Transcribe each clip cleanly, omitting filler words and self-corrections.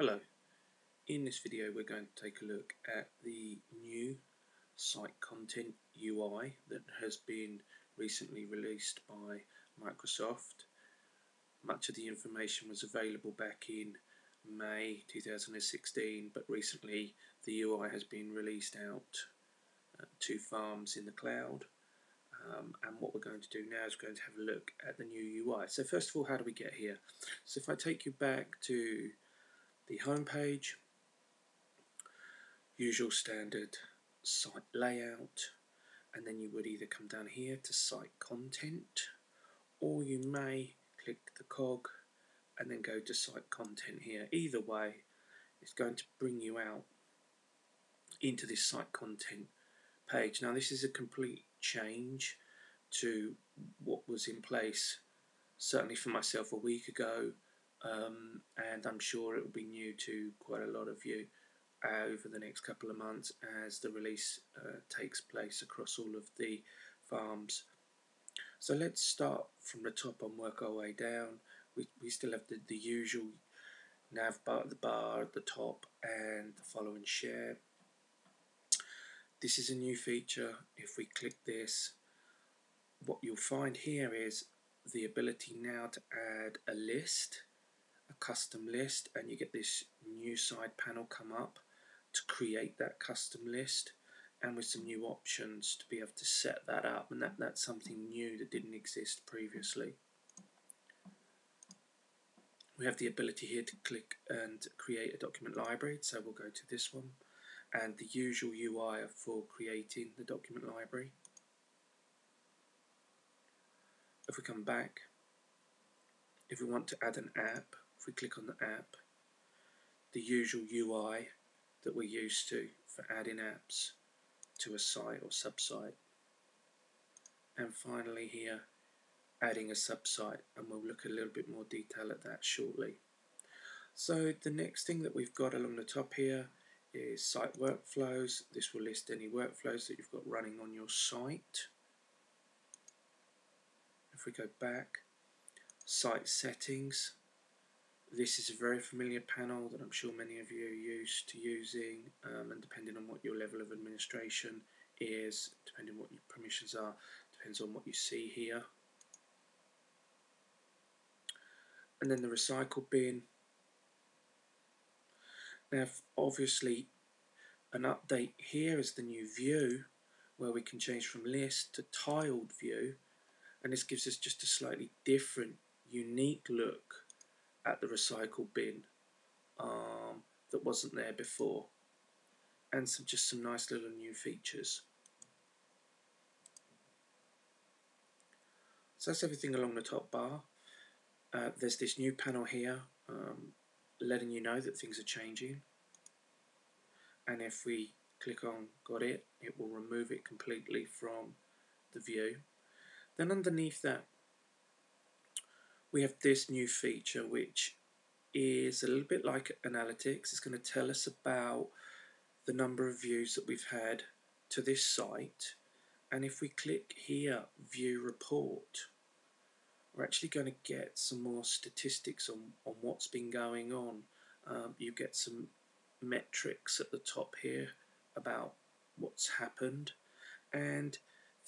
Hello, in this video we're going to take a look at the new site content UI that has been recently released by Microsoft. Much of the information was available back in May 2016, but recently the UI has been released out to farms in the cloud. And what we're going to do now is we're going to have a look at the new UI. So first of all, how do we get here? So if I take you back to the home page, usual standard site layout, and then you would either come down here to site content, or you may click the cog and then go to site content here. Either way, it's going to bring you out into this site content page. Now this is a complete change to what was in place, certainly for myself a week ago. And I'm sure it will be new to quite a lot of you over the next couple of months as the release takes place across all of the farms. So let's start from the top and work our way down. We still have the usual nav bar, the bar at the top, and the follow and share. This is a new feature. If we click this, what you'll find here is the ability now to add a list, a custom list, and you get this new side panel come up to create that custom list, and with some new options to be able to set that up, and that's something new that didn't exist previously. We have the ability here to click and create a document library, so we'll go to this one, and the usual UI for creating the document library. If we come back, if we want to add an app, if we click on the app, the usual UI that we're used to for adding apps to a site or subsite. And finally here, adding a subsite, and we'll look a little bit more detail at that shortly. So the next thing that we've got along the top here is site workflows. This will list any workflows that you've got running on your site. If we go back, site settings. This is a very familiar panel that I'm sure many of you are used to using, and depending on what your level of administration is, depending on what your permissions are, depends on what you see here. And then the recycle bin. Now obviously an update here is the new view, where we can change from list to tiled view, and this gives us just a slightly different, unique look at the recycle bin that wasn't there before, and just some nice little new features. So that's everything along the top bar. There's this new panel here letting you know that things are changing, and if we click on got it, it will remove it completely from the view. Then underneath that we have this new feature, which is a little bit like analytics. It's going to tell us about the number of views that we've had to this site, and if we click here, view report, we're actually going to get some more statistics on what's been going on. You get some metrics at the top here about what's happened, and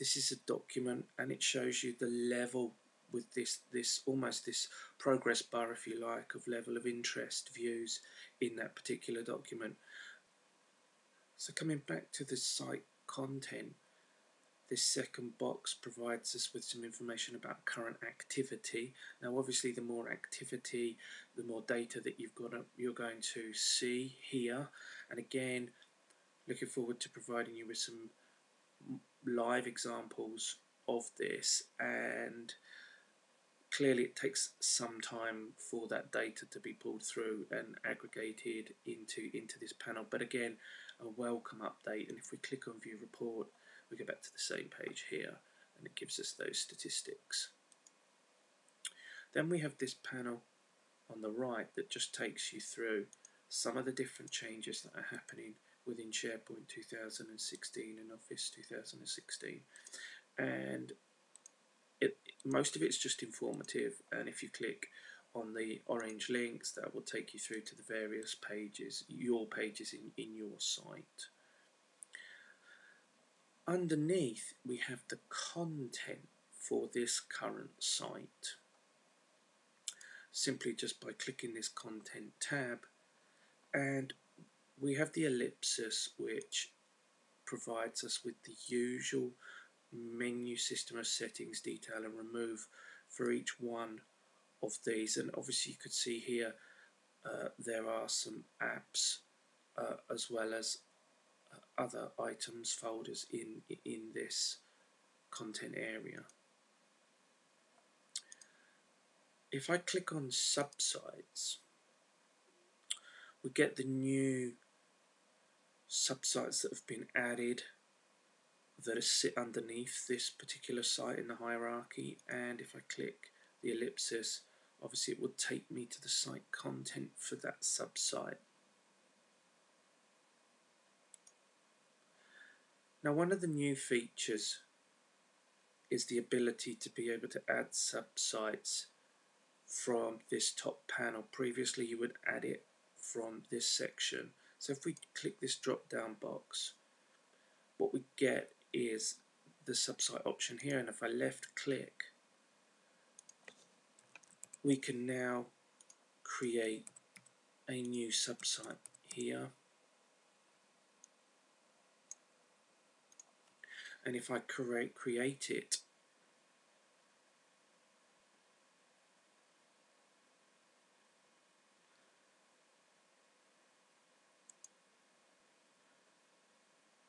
this is a document, and it shows you the level with this progress bar, if you like, of level of interest views in that particular document. So coming back to the site content, this second box provides us with some information about current activity. Now obviously the more activity, the more data that you've got, you're going to see here, and again looking forward to providing you with some live examples of this. And clearly it takes some time for that data to be pulled through and aggregated into this panel, but again a welcome update. And if we click on view report, we go back to the same page here, and it gives us those statistics. Then we have this panel on the right that just takes you through some of the different changes that are happening within SharePoint 2016 and Office 2016, and most of it's just informative. And if you click on the orange links that will take you through to the various pages, your pages in your site. Underneath we have the content for this current site. Simply just by clicking this content tab, and we have the ellipsis which provides us with the usual menu system of settings, detail and remove for each one of these. And obviously you could see here there are some apps as well as other items, folders in this content area. If I click on subsites, we get the new subsites that have been added that sit underneath this particular site in the hierarchy. And if I click the ellipsis, obviously it will take me to the site content for that subsite. Now, one of the new features is the ability to be able to add subsites from this top panel. Previously you would add it from this section. So if we click this drop down box, what we get is the subsite option here, and if I left click, we can now create a new subsite here. And if I create it,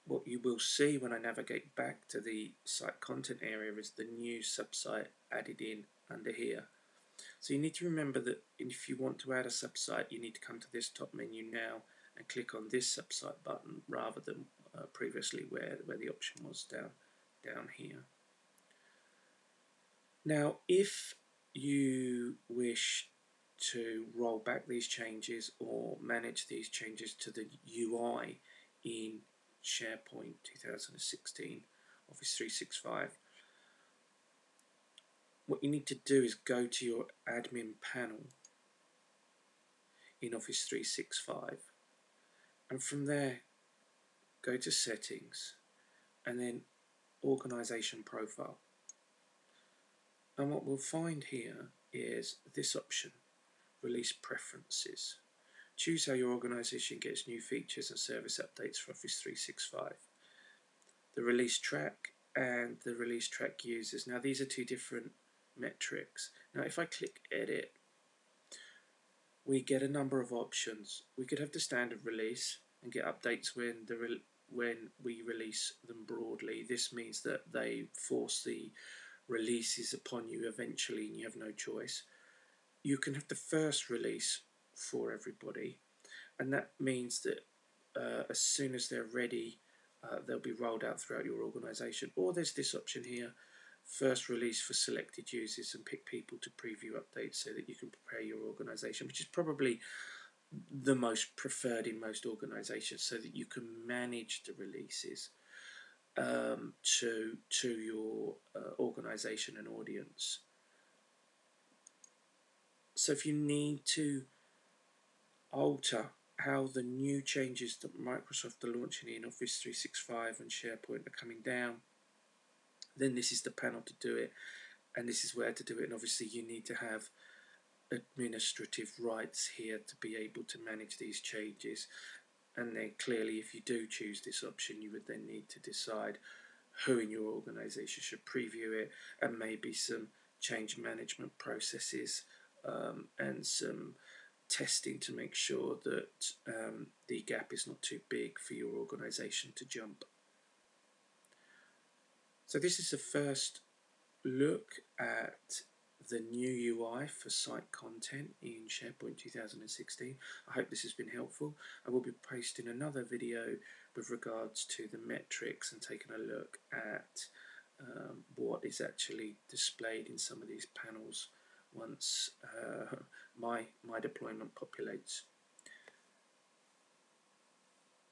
what you will see when I navigate back to the site content area is the new subsite added in under here. So you need to remember that if you want to add a subsite, you need to come to this top menu now and click on this subsite button rather than previously where the option was down here. Now, if you wish to roll back these changes or manage these changes to the UI in SharePoint 2016, Office 365, what you need to do is go to your admin panel in Office 365, and from there go to settings and then organization profile. And what we'll find here is this option, release preferences. Choose how your organization gets new features and service updates for Office 365. The release track and the release track users. Now, these are two different metrics. Now, if I click edit, we get a number of options. We could have the standard release and get updates when we release them broadly. This means that they force the releases upon you eventually and you have no choice. You can have the first release for everybody, and that means that as soon as they're ready they'll be rolled out throughout your organization. Or there's this option here, first release for selected users, and pick people to preview updates so that you can prepare your organization, which is probably the most preferred in most organizations, so that you can manage the releases to your organization and audience. So if you need to alter how the new changes that Microsoft are launching in Office 365 and SharePoint are coming down, then this is the panel to do it, and this is where to do it. And obviously you need to have administrative rights here to be able to manage these changes. And then clearly, if you do choose this option, you would then need to decide who in your organization should preview it, and maybe some change management processes and some testing to make sure that the gap is not too big for your organization to jump. So this is the first look at the new UI for site content in SharePoint 2016. I hope this has been helpful. I will be posting another video with regards to the metrics and taking a look at what is actually displayed in some of these panels once my deployment populates.